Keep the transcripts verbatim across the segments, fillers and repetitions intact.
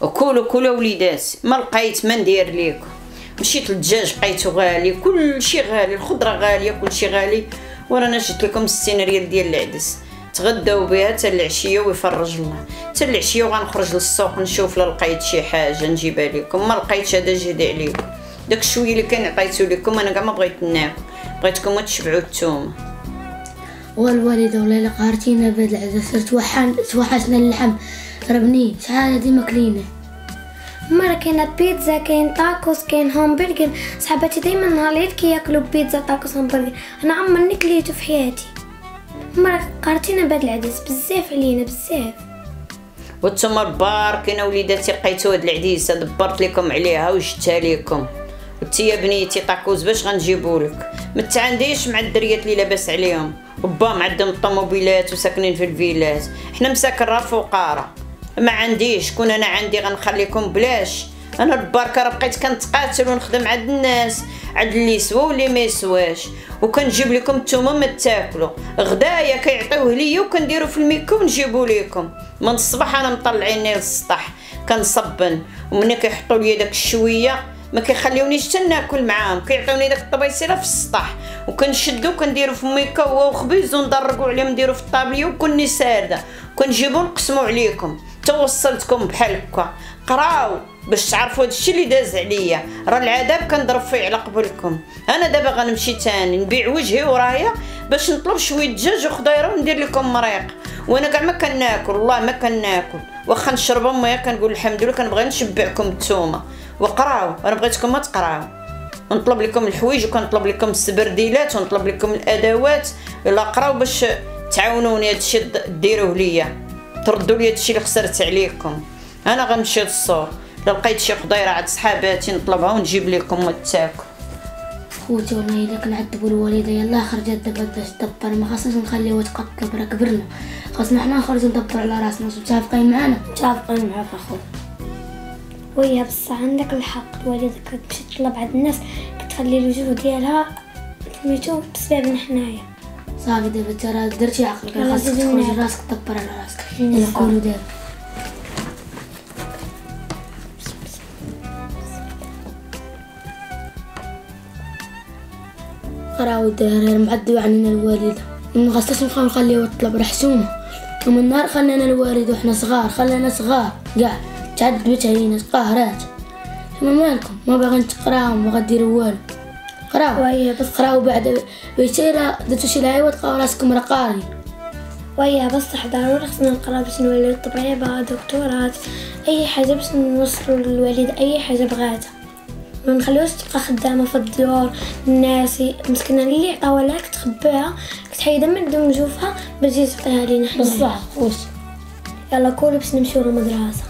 وكلوا كلوا وليداتي، ما لقيت ما ندير ليكم. مشيت للدجاج لقيتو غالي، كلشي غالي، الخضره غاليه، كلشي غالي، ورانا جبت لكم ستين ريال ديال العدس. تغداو بها حتى العشيه ويفرج الله، حتى العشيه وغنخرج للسوق نشوف لا لقيت شي حاجه نجيبها لكم، ما لقيتش هذا جهدي عليكم. داك الشويه اللي كان عطيتو لكم انا كاع ما بغيت ناكل، بغيتكم تشبعوا الثومه. والوالده والله الا قهرتينا بهاد العدس، توحشنا توحشنا اللحم، ربني شحال هادي ما كلينا. مرة كاينه بيتزا، كاين تاكوس، كاين همبرغر. صحباتي دايما نهار العيد كياكلوا بيتزا تاكوس همبرغر، انا عمرني كليتو في حياتي. مرة قهرتينا بهاد العدس بزاف علينا بزاف. وانتم باركينا وليداتي لقيتو هاد العديسه دبرت لكم عليها وجبتها لكم. وانتي يا بنيتي طاكوز باش غنجيبولك، ما تعانديش مع الدريات اللي لاباس عليهم، وبا معدم الطوموبيلات وساكنين في الفيلات، حنا مساكن راه فقاره. ما عنديش، كون انا عندي غنخليكم بلاش. انا البركه راه بقيت كنتقاتل ونخدم عند الناس، عند اللي سوا واللي ما يسواش، وكنجيب لكم نتوما ما تاكلوا. غدايا كيعطيوه ليا وكنديرو في الميكو ونجيبو لكم. من الصباح انا مطلعيني للسطح كنصبن، ومني كيحطوا ليا داك الشويه ما كيخليونيش حتى ناكل معاهم، كيعطيوني داك الطبيصيله في السطح، وكنشدو كنديرو في الميكو هو وخبيز وندرقو عليهم، نديرو في الطابليه وكني سارده، كنجيبو نقسمو عليكم. توصلتكم بحال هكا، قراو باش تعرفوا هادشي اللي داز عليا، راه العذاب كنضرب فيه على قبلكم. انا دابا غنمشي ثاني نبيع وجهي ورايا باش نطلب شويه دجاج وخضيره وندير لكم مريق، وانا كاع ما كناكل، والله ما كناكل، واخا نشرب ميه كنقول الحمد لله، كنبغي نشبعكم نتوما. وقراو، انا بغيتكم ما تقراو، نطلب لكم الحوايج وكنطلب لكم السبرديلات ونطلب لكم الادوات. يلا قراو باش تعاونوني هادشي ديروه ليا، تردوا لي هادشي اللي خسرت عليكم. انا غنمشي للسوق، الا لقيت شي خضيره عند صحاباتي نطلبها ونجيب لكم وتاكل. خوتي والله الا كنعذبوا الوالده، يلاه خرجت دابا باش تدبر، ما خاصناش نخليوها تقتل، راه كبرنا، خاصنا حنا نخرجوا ندبروا على راسنا. متفقين معانا؟ متفقين معاك اخويا. ويا بصح عندك الحق، الوالده كتمشي تطلب عند الناس كتخلي الوجوه ديالها سميتو بسببنا حنايا. صافي دابا انت راه درتي عقلك، خاصك تخرج راسك تدبر على راسك. نقولوا دابا قراو الدراري معدوا علينا الوالده، ما خاصناش نبقاو نخليوها تطلب، راه حشومه. ومن النهار خلانا الوالد وحنا صغار، خلانا صغار كاع، تعذبت علينا تقهرات. ما مالكم، ما باغي نتقراو، ما غديروا والو. قراو وهي بس، قراو بعد بيتيرا درتو شي لعيبه تلقاو راسكم راه قاري. وهي بصح ضروري خصنا نقراو باش نوليو طبيبه، دكتورات، اي حاجه باش نوصلو للوالد اي حاجه بغاتها، ما نخليوش تبقى خدامه في الديور. الناس مسكينه اللي عطاوها لها كتخبيها، كتحيدها من دون جوفها باش تجي تعطيها لينا حنا بصح. خوش يلا كولو باش نمشيو للمدرسه.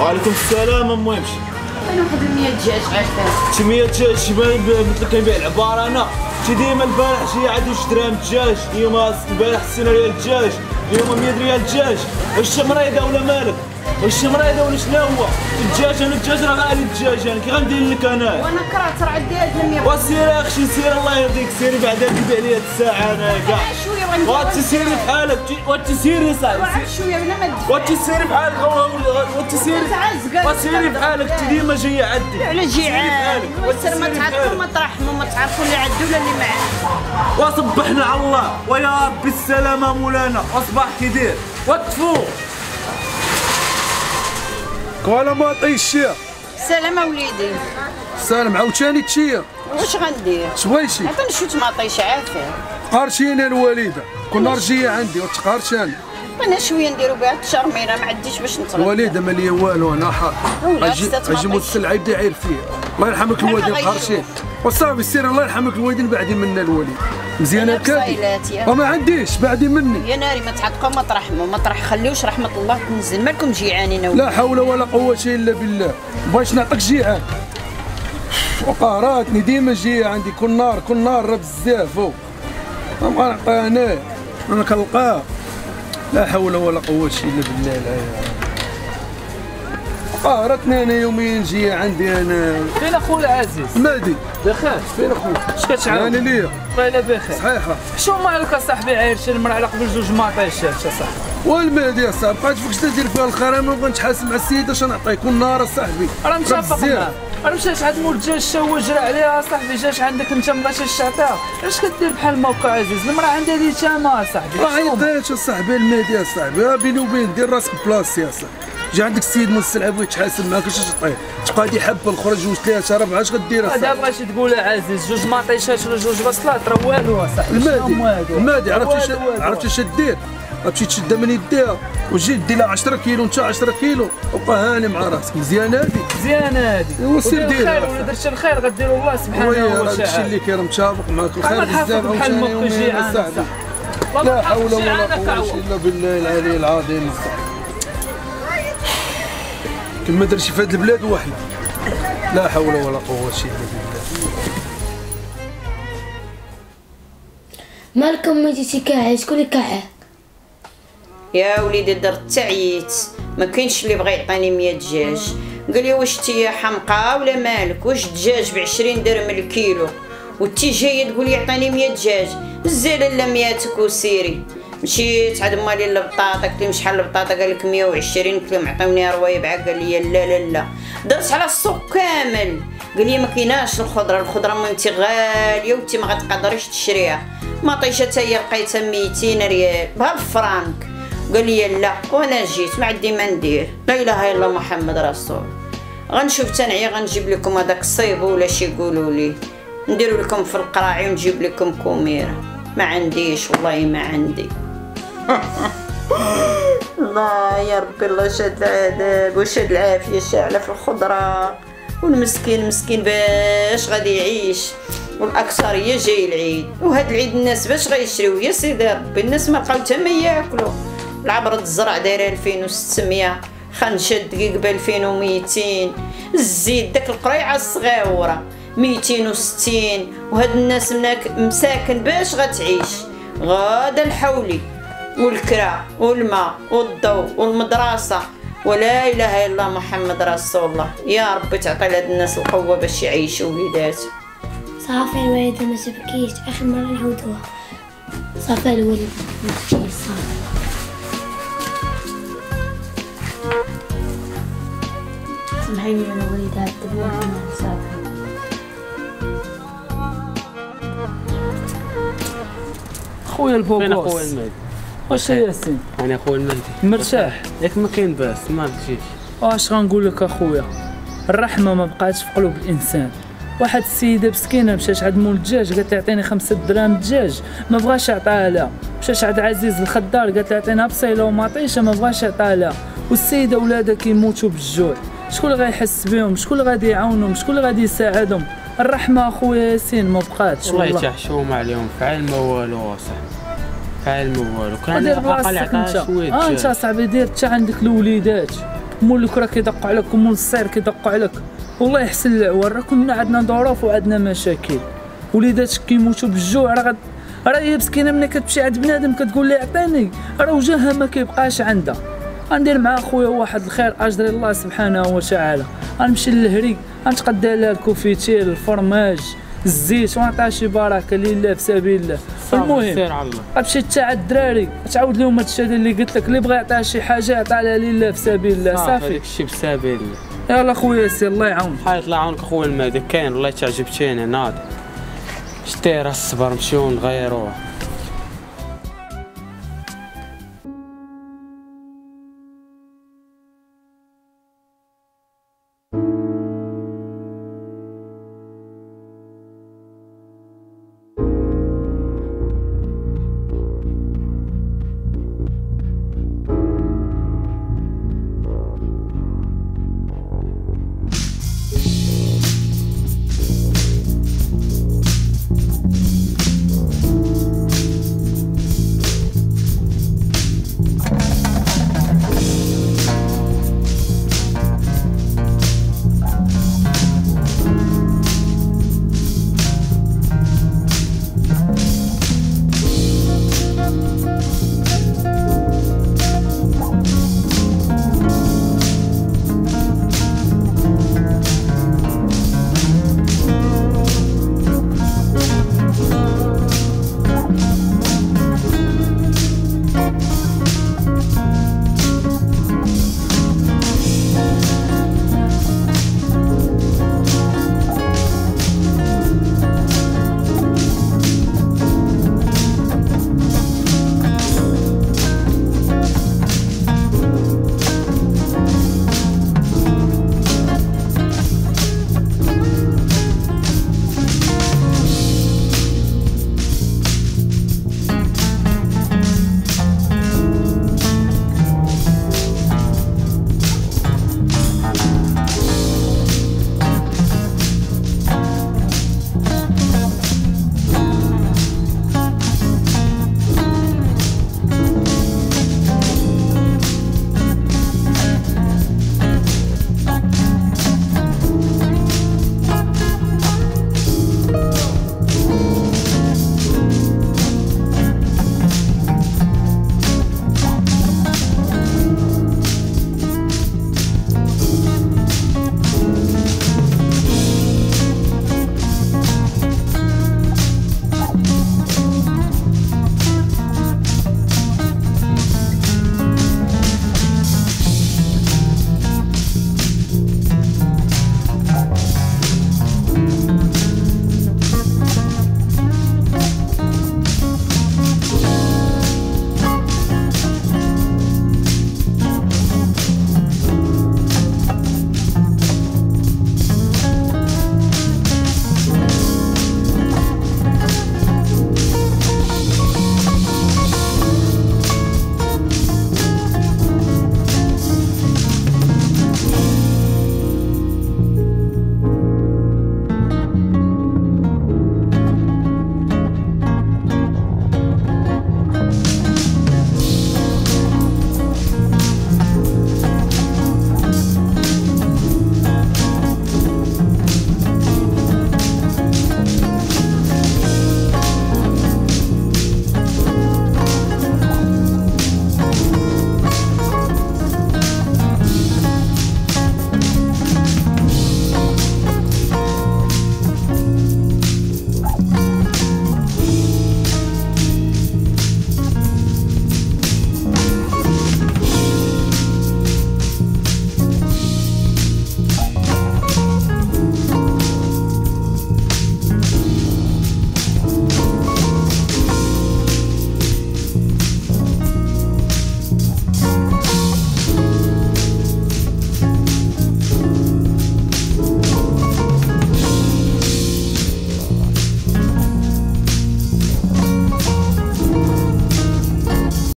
وعليكم السلام. المهم يمشي انا واحد مية دجاج عافاك. شي مية دجاج شباب مثل كنبيع العباره انا. شي ديما البارح شي عاد جوج درهم دجاج، اليوم البارح ستين ريال دجاج، اليوم مية ريال دجاج. واش مريضه ولا مالك؟ واش مريضه ولا شنو هو؟ الدجاج انا الدجاج راه غالي، الدجاج انا كي غندير لك انا؟ وانا كرهت راه عندي هاد المية. وسير اخشي سير الله يرضيك، سيري بعدا كيبيع لي هاد الساعه انا كاع. وتسيري بحالك، وتسيري صاحبي شويه بلا ما تدفع، وتسيري بحالك، وتسيري وتسيري بحالك، انت ديما جايه عندي على جي عالك، وسير ما تعرفوا ما ترحموا، ما تعرفوا اللي عندو ولا اللي معاه. وصبحنا على الله، ويا ربي السلامه مولانا، وصباح كيدير وتفوق قوالا ما عطي الشيا. سلام وليدي. سلام عاوتاني تشيا. واش غندير؟ شويشي. عاد نشوت مطيش عافاك. قهرتينا الوالده، كنا رجيه عندي وتقهرتاني. انا شويه نديرو بها التشرميره ما عنديش باش نتغدى. الوالده ما ليا والو انا حق اجي اجي السلعه يبدا يعير فيها. الله يرحمك الوالدين قهرشين وصافي سير. الله يرحمك الوالدين بعدي منا الوالد مزيانه كامل وما عنديش بعدي مني. يا ناري ما تعتقوا ما ترحموا ما ترح خليوش رحمه الله تنزل مالكم جيعانين. لا حول ولا قوه الا بالله. باش نعطيك جيعان وقهراتني ديما جيه عندي كل نار كل نار راه بزاف و ما نعطيها انا انا كنلقاه. لا حول ولا قوه الا بالله العلي. قهرتني انا يومين جيه عندي انا. فين اخويا العزيز؟ مادي بخير. فين اخويا؟ اش كتعاون؟ انا ليا والله بخير صحيحه. شو مالك اصاحبي عايرشي المراه على قبل جوج مطيشات اصاحبي. والمهدي يا صاحبي بقيت فوقش تدير فيها الخرامه وغنتحاسب مع السيد اش نعطيه كل نهار اصاحبي. راه متفق معاك. راه مشات عند مول الدجاج شوى جرى عليها اصاحبي جات عندك انت مباشاش تعطيها. اش كدير بحال موقع عزيز؟ المراه عندها ليتامى اصاحبي. ما عيطيتش اصاحبي المهدي يا صاحبي بيني وبين دير راسك بلاصتي يا صاحبي. جا عندك السيد من السلعه بغيت تحاسب معاك اش تعطيه؟ تبقى هادي حبه اخرى جوج ثلاثه ربعه اش غدير اصاحبي؟ هذا بغيتي تقول عزيز جوج مطيشات ولا جوج بصلات راه والو اصاحبي. المهدي المهدي عرفتي عرفتي اش دير؟ غتمشي تشدها من يديها وتجي دير لها عشرة كيلو نتا عشرة كيلو وبقى هاني مع راسك. مزيانه هادي مزيانه هادي. وسير ديرها خير ولا درتي الخير غدير الله سبحانه وتعالى. وي هادشي اللي كاين متفق معاك. الخير بزاف ومشاني وصاحبي. لا حول ولا قوه الا بالله العلي العظيم. كما درتي في هاد البلاد وحده. لا حول ولا قوه الا بالله. مالكم ما جيتي كاعي؟ شكون اللي كاعي؟ يا وليدي درت تعييت ما كاينش اللي بغى يعطيني مية دجاج. قال لي واش انت حمقى ولا مالك؟ واش الدجاج ب عشرين درهم الكيلو وانتي جايه تقول لي يعطيني مية دجاج؟ الزاله لا مياتك وسيري. مشيت عند مالي البطاطا قلت لي شحال البطاطا؟ قال لك مية وعشرين. قلت لهم عطيوني روايبعه. قال لي لا لا لا. درت على السوق كامل. قال لي ما كايناش الخضره الخضره مامتي غاليه وانت ما غتقدريش تشريها. مطيشه حتى هي لقيتها ميتين ريال بها الفرانك. قال لي لا وانا جيت ما عندي ما ندير. لا اله الا محمد رسول. غنشوف تنعي غنجيب لكم هذاك الصيب ولا شي يقولوا لي نديروا لكم في القراعي ونجيب لكم كوميره. ما عنديش والله ما عندي. الله يا ربي الله شاد العذاب وشاد العافيه شاعله في الخضره. والمسكين مسكين باش غادي يعيش والاكثريه جاي العيد وهاد العيد الناس باش غيشريو؟ يا سيدي ربي الناس ما بقاو حتى ما ياكلوا. العبرة الزرع دايره ألفين وستمية، خنشه الدقيق ب ألفين وميتين، الزيت داك القريعه الصغيوره ميتين وستين. وهاد الناس منك مساكن باش غتعيش؟ غادا الحولي والكرا والماء والضوء والمدرسه. ولا اله الا محمد رسول الله. يا ربي تعطي لهاد الناس القوه باش يعيشوا وليداتهم. صافي الوالده ما تبكيش اخر مره نعاودوها. صافي الوالده ما تبكيش. صافي سامحيني انا وليدها الدبوع صافي. خويا البوبوس خويا المهدي واش يا سيدي؟ انا خويا المهدي مرتاح ياك؟ ما كاين باس ما تجيش. واش غنقول لك اخويا الرحمه ما بقاتش في قلوب الانسان. واحد السيده مسكينه مشات عند مول الدجاج قالت لها عطيني خمسة دراهم دجاج ما بغاش يعطيها لها. مشات عند عزيز الخضار قالت لها عطينا بصيله ومطيشه ما بغاش يعطيها لها. والسيده ولادها كيموتوا بالجوع. شكون اللي غيحس بهم؟ شكون اللي غادي يعاونهم؟ شكون اللي غادي يساعدهم؟ الرحمه اخويا ياسين ما بقاتش والله. الله يتحشوم عليهم فعال ما والو صاحبي فعال ما والو. كان الاقل عطاها شويه. اه انت صاحبي دير حتى عندك الوليدات مول الكره كيدقوا عليك ومول الصير كيدقوا عليك. والله يحسن العوار راه كنا عندنا ظروف وعندنا مشاكل. وليداتك كيموتوا بالجوع راه غد... راه هي مسكينه ملي كتمشي عند بنادم كتقول ليه عطيني راه وجهها ما كيبقاش عندها. غندير مع اخويا واحد الخير اجري الله سبحانه وتعالى. غنمشي للهري غنتقدى لها الكوفيتير الفرماج الزيت ونعطيها شي بركه لله في سبيل الله. المهم غتمشي حتى عند الدراري تعاود لهم هادشي اللي قلت لك. اللي بغى يعطيها شي حاجه يعطيها لله في سبيل الله. صافي داكشي في سبيل الله. يلاه خويا سير الله يعاونك. حيت الله يعاونك خويا المهدي كاين والله تعجبتيني ناضي شتي راه الصبر نمشيو نغيروها.